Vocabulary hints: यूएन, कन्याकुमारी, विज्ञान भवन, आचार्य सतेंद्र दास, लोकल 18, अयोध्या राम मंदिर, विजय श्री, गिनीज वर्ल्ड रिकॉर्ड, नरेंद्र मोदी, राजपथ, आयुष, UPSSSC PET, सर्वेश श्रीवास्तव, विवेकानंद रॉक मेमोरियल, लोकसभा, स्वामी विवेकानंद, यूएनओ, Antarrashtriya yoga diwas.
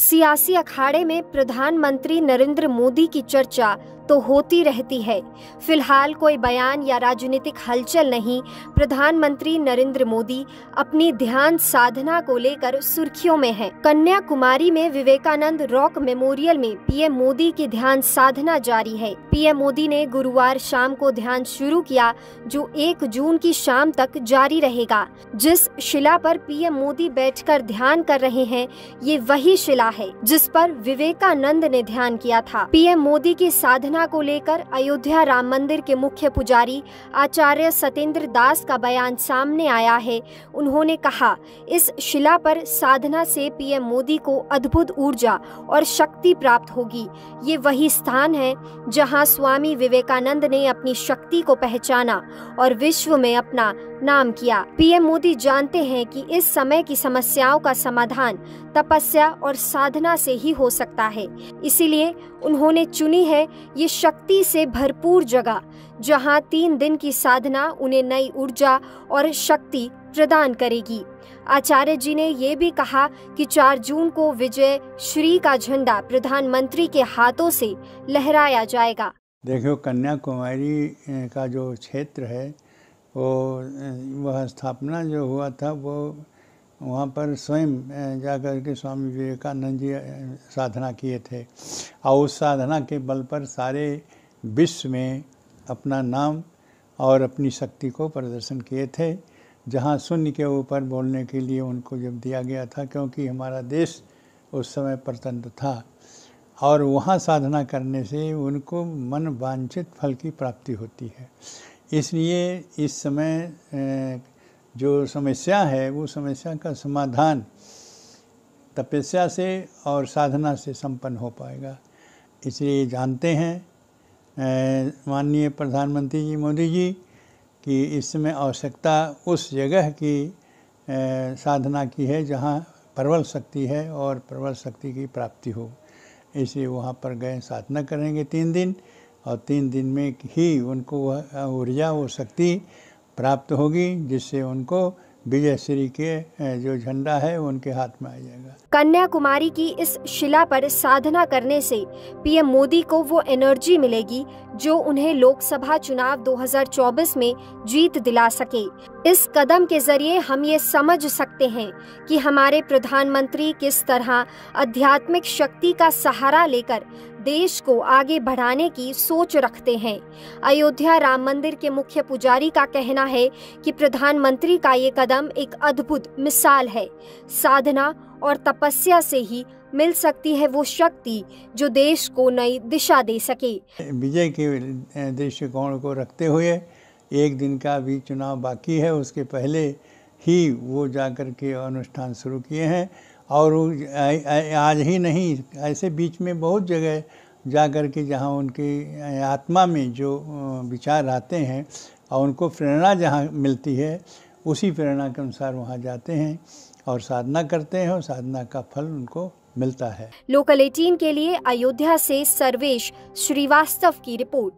सियासी अखाड़े में प्रधानमंत्री नरेंद्र मोदी की चर्चा तो होती रहती है। फिलहाल कोई बयान या राजनीतिक हलचल नहीं, प्रधानमंत्री नरेंद्र मोदी अपनी ध्यान साधना को लेकर सुर्खियों में हैं। कन्याकुमारी में विवेकानंद रॉक मेमोरियल में पीएम मोदी की ध्यान साधना जारी है। पीएम मोदी ने गुरुवार शाम को ध्यान शुरू किया, जो 1 जून की शाम तक जारी रहेगा। जिस शिला पर पीएम मोदी बैठकर ध्यान कर रहे हैं, ये वही शिला है जिस पर विवेकानंद ने ध्यान किया था। पीएम मोदी की साधना को लेकर अयोध्या राम मंदिर के मुख्य पुजारी आचार्य सतेंद्र दास का बयान सामने आया है। उन्होंने कहा, इस शिला पर साधना से पीएम मोदी को अद्भुत ऊर्जा और शक्ति प्राप्त होगी। ये वही स्थान है जहां स्वामी विवेकानंद ने अपनी शक्ति को पहचाना और विश्व में अपना नाम किया। पीएम मोदी जानते हैं कि इस समय की समस्याओं का समाधान तपस्या और साधना से ही हो सकता है, इसीलिए उन्होंने चुनी है ये शक्ति से भरपूर जगह, जहां 3 दिन की साधना उन्हें नई ऊर्जा और शक्ति प्रदान करेगी। आचार्य जी ने ये भी कहा कि 4 जून को विजय श्री का झंडा प्रधानमंत्री के हाथों से लहराया जाएगा। देखो, कन्याकुमारी का जो क्षेत्र है वह स्थापना जो हुआ था, वो वहाँ पर स्वयं जाकर के स्वामी विवेकानंद जी साधना किए थे और उस साधना के बल पर सारे विश्व में अपना नाम और अपनी शक्ति को प्रदर्शन किए थे, जहाँ शून्य के ऊपर बोलने के लिए उनको जब दिया गया था, क्योंकि हमारा देश उस समय परतंत्र था और वहाँ साधना करने से उनको मन वांछित फल की प्राप्ति होती है। इसलिए इस समय जो समस्या है, वो समस्या का समाधान तपस्या से और साधना से संपन्न हो पाएगा। इसलिए जानते हैं माननीय प्रधानमंत्री जी मोदी जी कि इस समय आवश्यकता उस जगह की साधना की है जहां प्रबल शक्ति है और प्रबल शक्ति की प्राप्ति हो। इसलिए वहां पर गए, साधना करेंगे 3 दिन, और 3 दिन में ही उनको वह ऊर्जा और शक्ति प्राप्त होगी, जिससे उनको विजय श्री के जो झंडा है उनके हाथ में आ जाएगा। कन्याकुमारी की इस शिला पर साधना करने से पीएम मोदी को वो एनर्जी मिलेगी जो उन्हें लोकसभा चुनाव 2024 में जीत दिला सके। इस कदम के जरिए हम ये समझ सकते हैं कि हमारे प्रधानमंत्री किस तरह आध्यात्मिक शक्ति का सहारा लेकर देश को आगे बढ़ाने की सोच रखते हैं। अयोध्या राम मंदिर के मुख्य पुजारी का कहना है कि प्रधानमंत्री का ये कदम एक अद्भुत मिसाल है। साधना और तपस्या से ही मिल सकती है वो शक्ति जो देश को नई दिशा दे सके। विजय के दृष्टिकोण को रखते हुए 1 दिन का भी चुनाव बाकी है, उसके पहले ही वो जाकर के अनुष्ठान शुरू किए हैं और आज ही नहीं, ऐसे बीच में बहुत जगह जाकर के जहाँ उनकी आत्मा में जो विचार आते हैं और उनको प्रेरणा जहाँ मिलती है, उसी प्रेरणा के अनुसार वहाँ जाते हैं और साधना करते हैं और साधना का फल उनको मिलता है। लोकल 18 के लिए अयोध्या से सर्वेश श्रीवास्तव की रिपोर्ट।